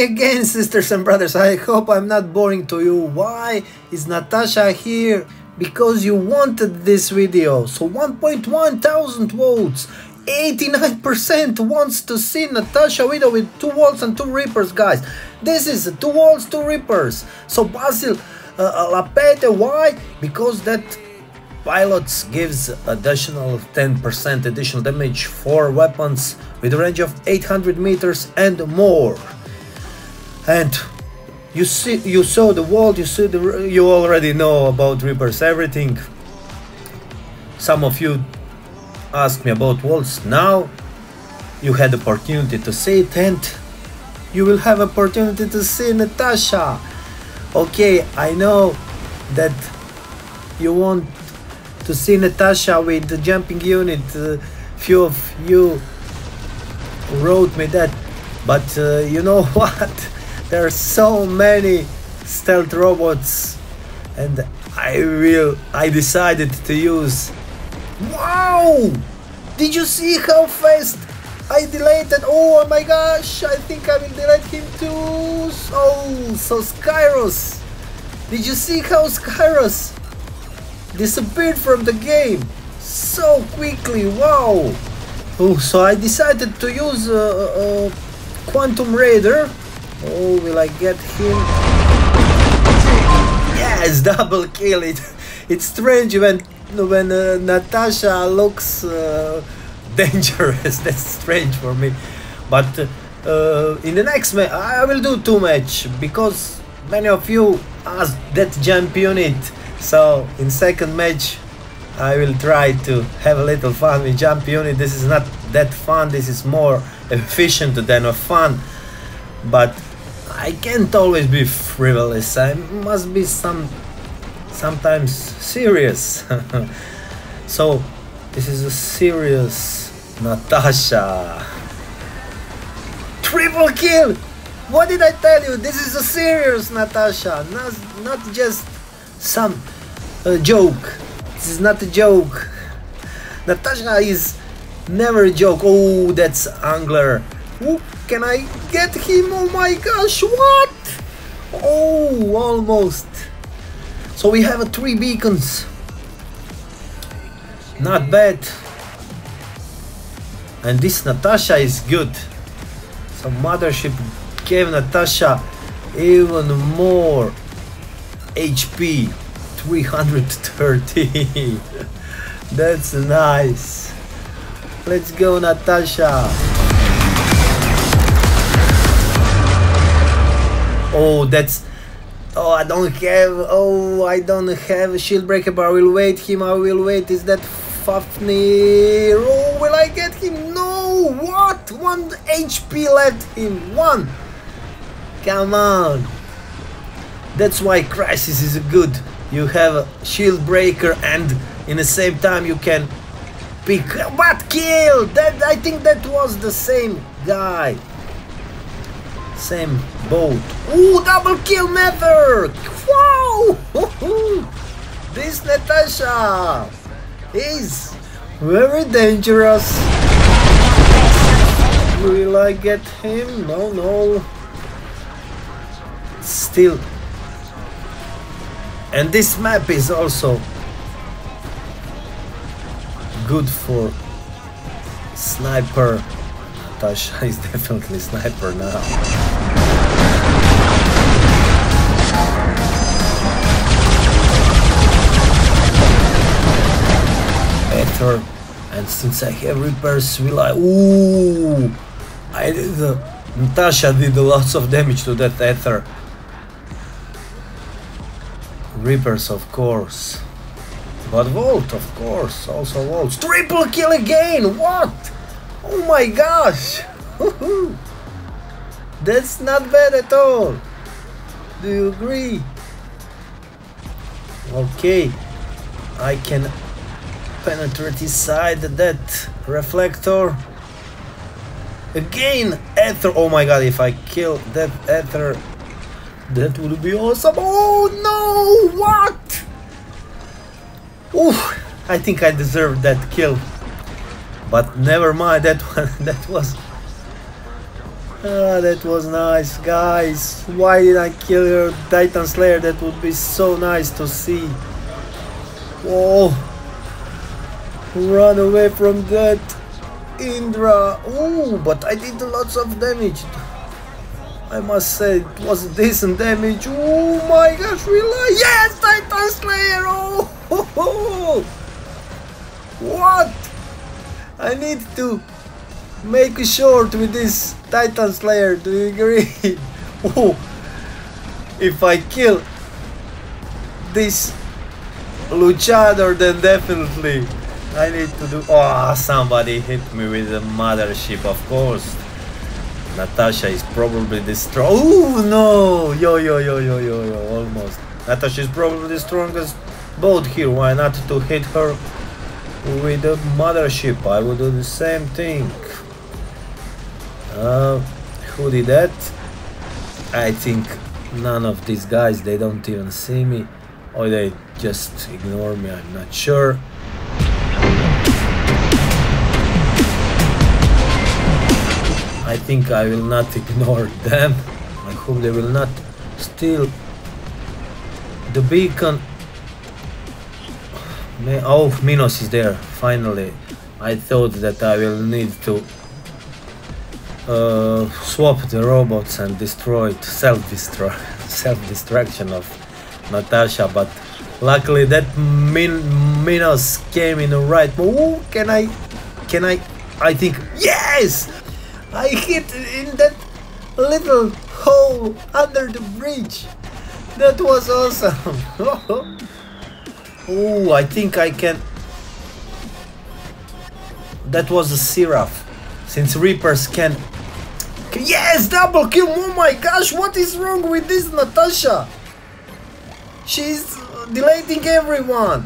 Hey again, sisters and brothers, I hope I'm not boring to you. Why is Natasha here? Because you wanted this video. So 1,100 votes, 89% wants to see Natasha video with 2 Volts and 2 Reapers, guys. This is 2 Volts, 2 Reapers. So Basil Lapeta, why? Because that pilots gives additional 10% additional damage for weapons with a range of 800 meters and more. And you saw the Volt, you already know about Reapers, everything. Some of you asked me about Waltz. Now you had the opportunity to see it, and you will have opportunity to see Natasha. Okay, I know that you want to see Natasha with the jumping unit. Few of you wrote me that, but you know what? There are so many stealth robots, and I decided to use. Wow! Did you see how fast I deleted? Oh my gosh! I think I will delete him too. Oh, so Skyros! Did you see how Skyros disappeared from the game so quickly? Wow! Oh, so I decided to use Quantum Raider. Oh, will I get him? Yes, double kill. It's strange when Natasha looks dangerous. That's strange for me. But in the next match, I will do 2 matches because many of you asked that jump unit. So in second match, I will try to have a little fun with jump unit. This is not that fun, this is more efficient than a fun, but I can't always be frivolous. I must be sometimes serious. So this is a serious Natasha. Triple kill! What did I tell you? This is a serious Natasha, not just some joke. This is not a joke. Natasha is never a joke. Oh, that's Angler. Ooh, can I get him? Oh my gosh, what? Oh, almost. So we have 3 beacons. Not bad. And this Natasha is good. So Mothership gave Natasha even more HP. 330. That's nice. Let's go, Natasha. Oh, that's... oh, I don't have... oh, I don't have a shield breaker, but I will wait him. I will wait. Is that Fafnir? Oh, will I get him? No! What? 1 HP left him. 1! Come on. That's why Crisis is good. You have a shield breaker, and in the same time you can pick. But kill! That, I think that was the same guy. Same boat. Ooh, double kill Nether! Wow! This Natasha is very dangerous. Will I get him? No, no. Still. And this map is also good for sniper. Natasha is definitely sniper now. Aether, and since I have repairs, will I? Ooh, I did. Natasha did lots of damage to that Aether. Reapers, of course, but Volt, of course, also Volt. Triple kill again! What? Oh my gosh! That's not bad at all. Do you agree? Okay, I can penetrate inside that reflector. Again, Aether. Oh my god, if I kill that Aether, that would be awesome. Oh no! What? Oh, I think I deserved that kill. But never mind, that one, that was That was nice, guys. Why did I kill your Titan Slayer? That would be so nice to see. Whoa. Run away from that, Indra. Oh, but I did lots of damage. I must say, it was decent damage. Oh my gosh, realize. Yes, Titan Slayer. Oh, ho, ho. What? I need to make it short with this Titan Slayer, do you agree? Oh, if I kill this Luchador, then definitely I need to do... Oh, somebody hit me with the Mothership, of course. Natasha is probably the strongest... Oh, no! Yo, almost. Natasha is probably the strongest boat here. Why not to hit her with the Mothership? I will do the same thing. Who did that? I think none of these guys, they don't even see me, or they just ignore me, I'm not sure. I think I will not ignore them. I hope they will not steal the beacon. Oh, Minos is there, finally. I thought that I will need to swap the robots and destroy it, self-destruction of Natasha, but luckily that Minos came in the right. Oh, I think, yes! I hit in that little hole under the bridge. That was awesome. Oh, I think I can. That was a Seraph, since Reapers can. Yes, double kill! Oh my gosh, what is wrong with this Natasha? She's deleting everyone.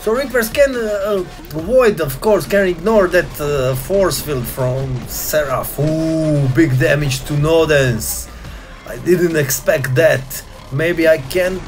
So Reapers can avoid, of course, can ignore that force field from Seraph. Ooh, big damage to Nodens. I didn't expect that. Maybe I can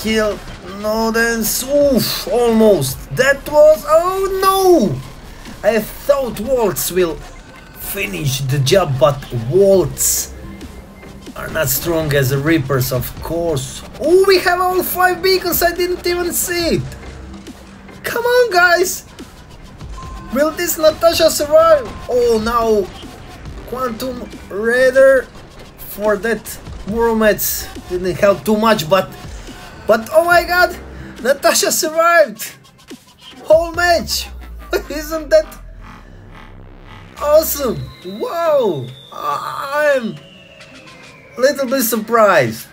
kill Nodens. Oof, almost. That was... Oh no! I thought Waltz will finish the job, but Waltz are not strong as the Reapers, of course. Oh, we have all 5 beacons, I didn't even see it! Come on, guys! Will this Natasha survive? Oh, now Quantum Raider for that Muromets didn't help too much, but oh my god! Natasha survived! Whole match! Isn't that awesome? Wow! I'm a little bit surprised.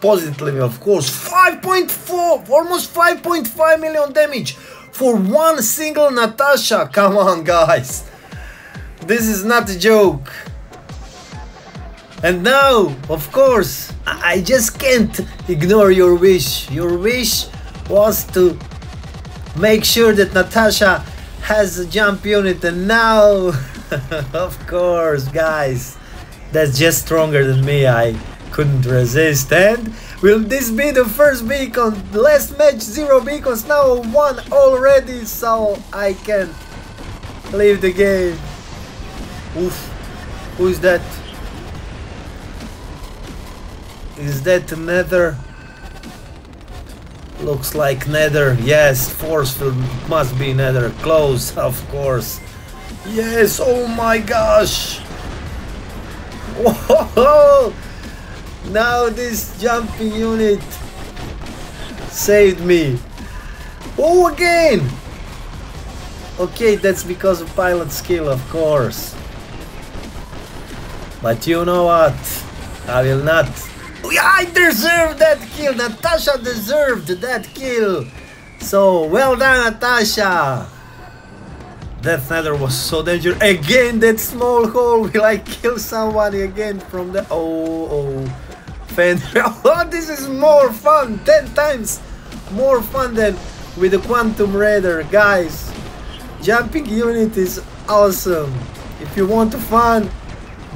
Positively, of course. 5.4, almost 5.5 million damage for one single Natasha. Come on, guys. This is not a joke. And now, of course, I just can't ignore your wish. Your wish was to make sure that Natasha has a jump unit, and now of course, guys, that's just stronger than me. I couldn't resist. And will this be the first beacon? Last match 0 beacons, now 1 already, so I can leave the game. Oof, who is that? Is that Nether? Looks like Nether, yes, force field must be Nether, close, of course. Yes, oh my gosh! Whoa! Now this jumping unit saved me. Oh, again! Okay, that's because of pilot skill, of course. But you know what? I will not. I deserve that kill! Natasha deserved that kill! So, well done, Natasha! That Nether was so dangerous. Again, that small hole! Will I kill somebody again from the... Oh... Fender. Oh, this is more fun! 10 times more fun than with the Quantum Raider, guys! Jumping unit is awesome! If you want fun,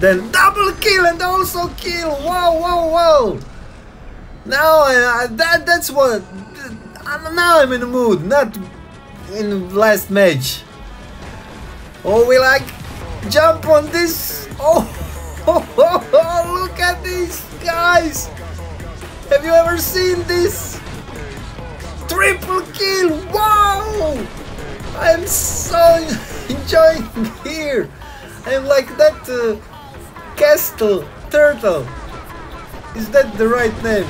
then double kill and also kill! Wow, wow, wow! Now that's what... Now I'm in the mood, not in the last match. Oh, we like jump on this. Oh, look at these guys. Have you ever seen this? Triple kill. Wow, I'm so enjoying here. I'm like that castle turtle. Is that the right name?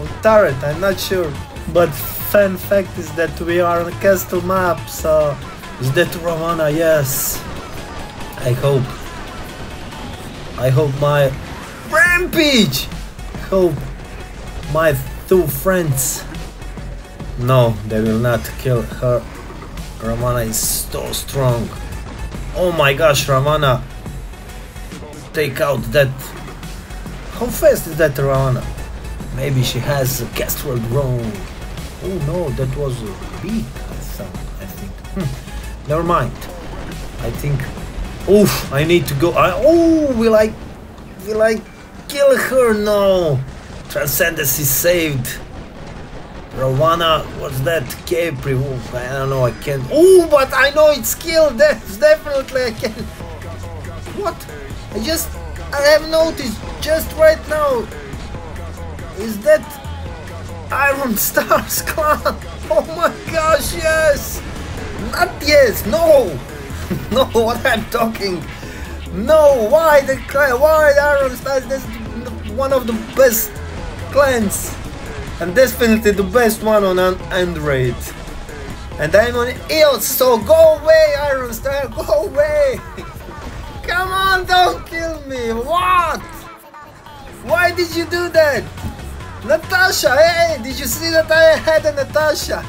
Or turret, I'm not sure. But fun fact is that we are on a castle map, so... Is that Ravana? Yes. I hope. I hope my... Rampage! Hope my two friends... No, they will not kill her. Ravana is so strong. Oh my gosh, Ravana! Take out that... How fast is that Ravana? Maybe she has a castword wrong. Oh no, that was a beat sound, I think. Never mind. I think... Oof, I need to go... Oh, will I kill her? No! Transcendence is saved. Ravana, what's that? Capri, oof, I don't know, I can't... Oh, but I know it's killed! That's definitely I can... What? I have noticed just right now. Is that Iron Stars Clan? Oh my gosh, yes! Not yes, no! No, what I'm talking? No, why the clan? Why the Iron Stars? That's one of the best clans. And definitely the best one on an Android. And I'm on EOS, so go away, Iron Star, go away! Come on, don't kill me! What? Why did you do that? Natasha, hey! Did you see that I had a Natasha?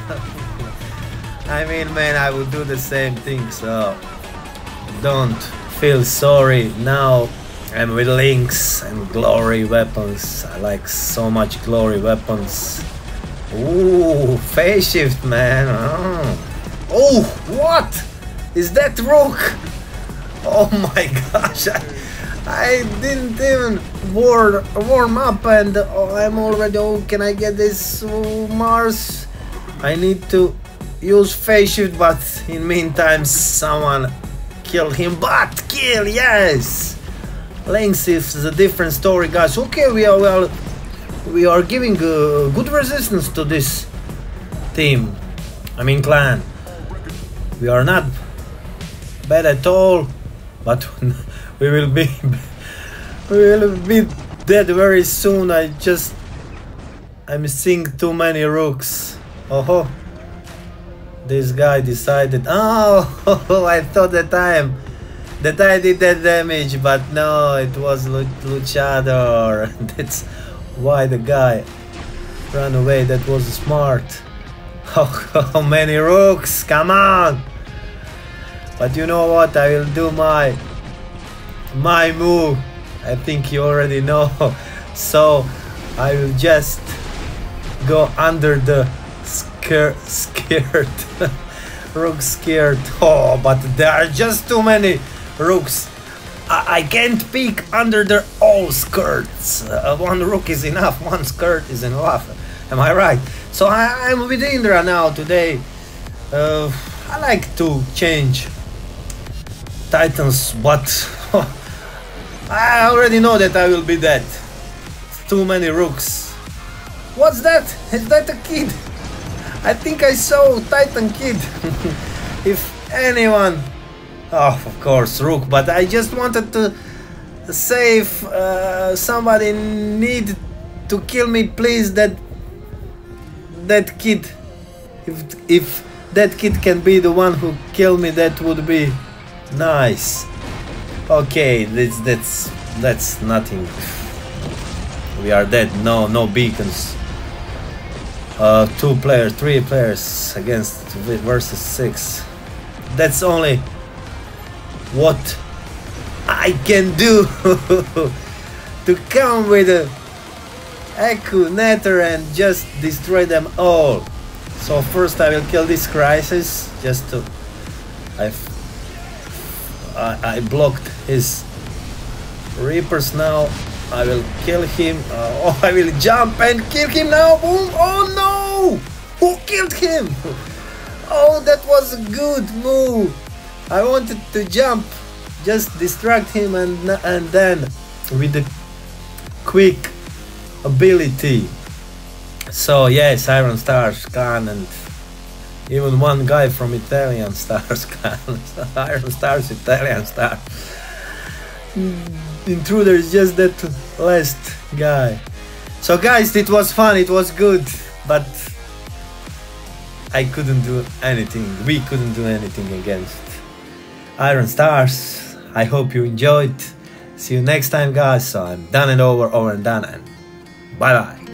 I mean, man, I would do the same thing, so... Don't feel sorry. Now I'm with Lynx and glory weapons. I like so much glory weapons. Ooh, phase shift, man! Oh, what? Is that Rook? Oh my gosh, I didn't even warm up and I'm already, can I get this Mars? I need to use phase shift, but in meantime someone killed him, but kill, yes! Lynx is a different story, guys. Okay, we are giving good resistance to this team, I mean clan. We are not bad at all. But we will be dead very soon. I'm seeing too many Rooks. Oh, this guy decided. Oh, I thought that I did that damage, but no, it was Luchador. That's why the guy ran away. That was smart. How many Rooks? Come on! But you know what, I will do my move, I think you already know, so I will just go under the skirt, Rook skirt. Oh, but there are just too many Rooks, I can't peek under their all skirts, one Rook is enough, one skirt is enough, am I right? So I'm with Indra now today, I like to change Titans, but I already know that I will be dead. Too many Rooks. What's that? Is that a kid? I think I saw Titan kid. If anyone... Oh, of course, Rook, but I just wanted to say if somebody need to kill me, please, that kid. If that kid can be the one who killed me, that would be nice. Okay, that's nothing. We are dead. No beacons. 3 players against versus 6. That's only what I can do to come with a Echo Nether and just destroy them all. So first I will kill this Crisis just to... I blocked his Reapers now. I will kill him. Oh, I will jump and kill him now. Boom! Oh no! Who killed him? Oh, that was a good move. I wanted to jump Just distract him and then with the quick ability. So yes, Iron Stars Clan and even one guy from Italian Stars Clan. Iron Stars, Italian Stars. Intruder is just that last guy. So guys, it was fun, it was good, but I couldn't do anything. We couldn't do anything against Iron Stars. I hope you enjoyed. See you next time, guys. So I'm done and over and done and bye bye.